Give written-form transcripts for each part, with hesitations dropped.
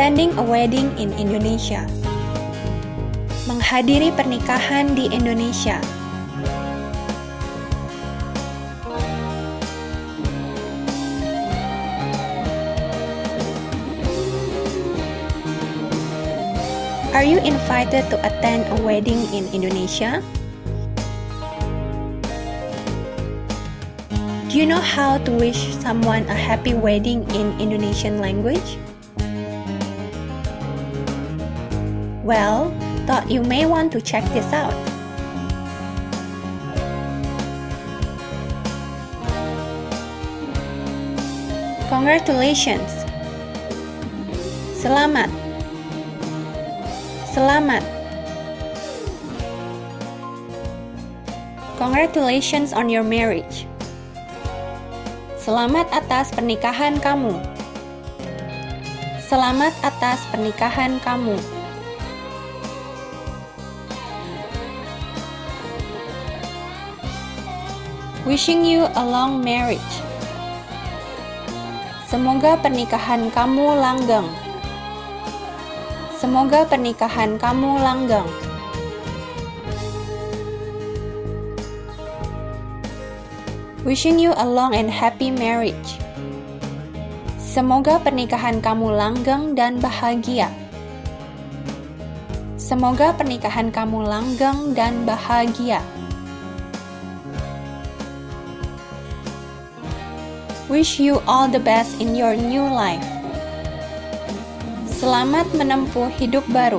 attending a wedding in Indonesia, menghadiri pernikahan di Indonesia. Are you invited to attend a wedding in Indonesia? Do you know how to wish someone a happy wedding in Indonesian language? Well, thought you may want to check this out. Congratulations. Selamat. Selamat. Congratulations on your marriage. Selamat atas pernikahan kamu. Selamat atas pernikahan kamu. Wishing you a long marriage. Semoga pernikahan kamu langgeng. Semoga pernikahan kamu langgeng. Wishing you a long and happy marriage. Semoga pernikahan kamu langgeng dan bahagia. Semoga pernikahan kamu langgeng dan bahagia. Wish you all the best in your new life. Selamat menempuh hidup baru.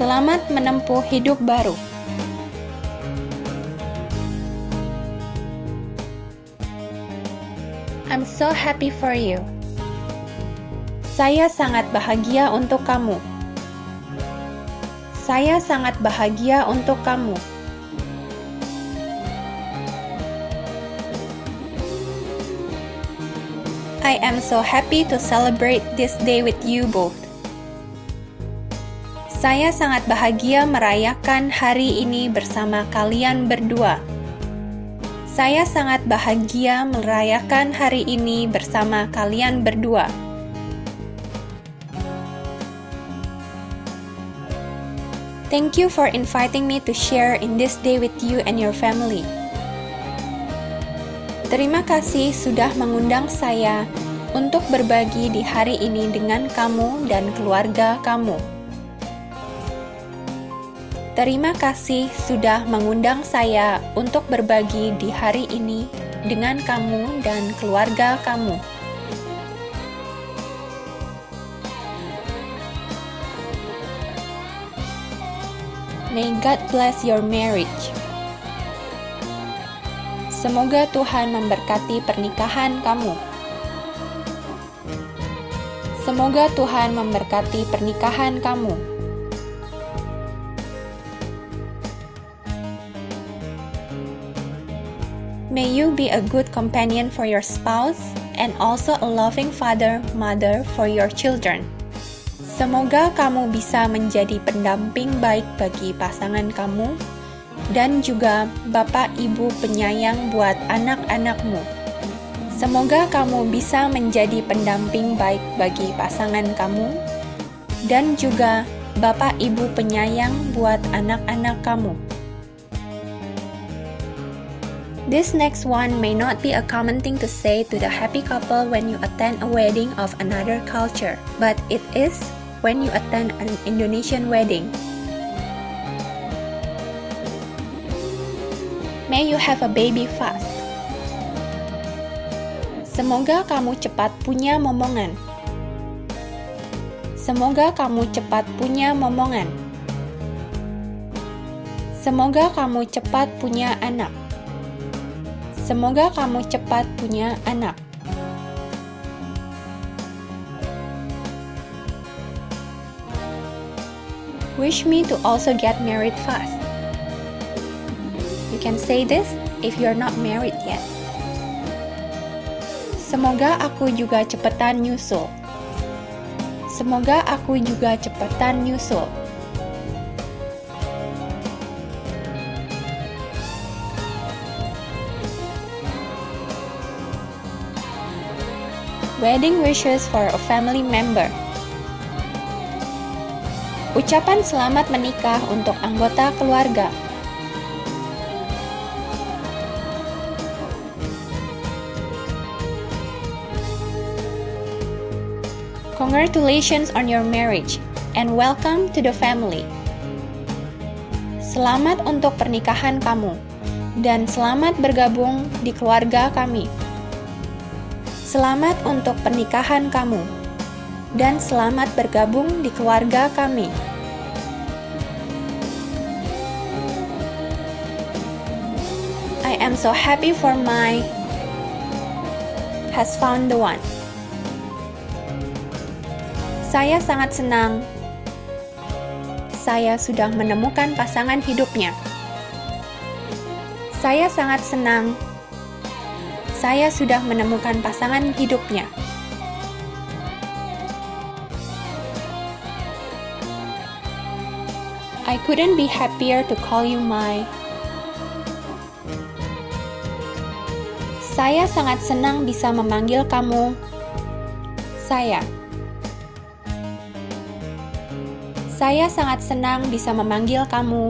Selamat menempuh hidup baru. I'm so happy for you. Saya sangat bahagia untuk kamu. Saya sangat bahagia untuk kamu. I am so happy to celebrate this day with you both. Saya sangat bahagia merayakan hari ini bersama kalian berdua. Saya sangat bahagia merayakan hari ini bersama kalian berdua. Thank you for inviting me to share in this day with you and your family. Terima kasih sudah mengundang saya untuk berbagi di hari ini dengan kamu dan keluarga kamu. Terima kasih sudah mengundang saya untuk berbagi di hari ini dengan kamu dan keluarga kamu. May God bless your marriage. Semoga Tuhan memberkati pernikahan kamu. Semoga Tuhan memberkati pernikahan kamu. May you be a good companion for your spouse and also a loving father, mother for your children. Semoga kamu bisa menjadi pendamping baik bagi pasangan kamu dan juga bapak ibu penyayang buat anak-anakmu. Semoga kamu bisa menjadi pendamping baik bagi pasangan kamu dan juga bapak ibu penyayang buat anak-anak kamu. This next one may not be a common thing to say to the happy couple when you attend a wedding of another culture, but it is when you attend an Indonesian wedding. May you have a baby fast. Semoga kamu cepat punya momongan. Semoga kamu cepat punya momongan. Semoga kamu cepat punya anak. Semoga kamu cepat punya anak. Wish me to also get married fast. You can say this if you're not married yet. Semoga aku juga cepetan nyusul. Semoga aku juga cepetan nyusul. Wedding wishes for a family member. Ucapan selamat menikah untuk anggota keluarga. Congratulations on your marriage and welcome to the family. Selamat untuk pernikahan kamu dan selamat bergabung di keluarga kami. Selamat untuk pernikahan kamu dan selamat bergabung di keluarga kami. I am so happy for my has found the one. Saya sangat senang. Saya sudah menemukan pasangan hidupnya. Saya sangat senang. Saya sudah menemukan pasangan hidupnya. I couldn't be happier to call you my. Saya sangat senang bisa memanggil kamu. Saya sangat senang bisa memanggil kamu.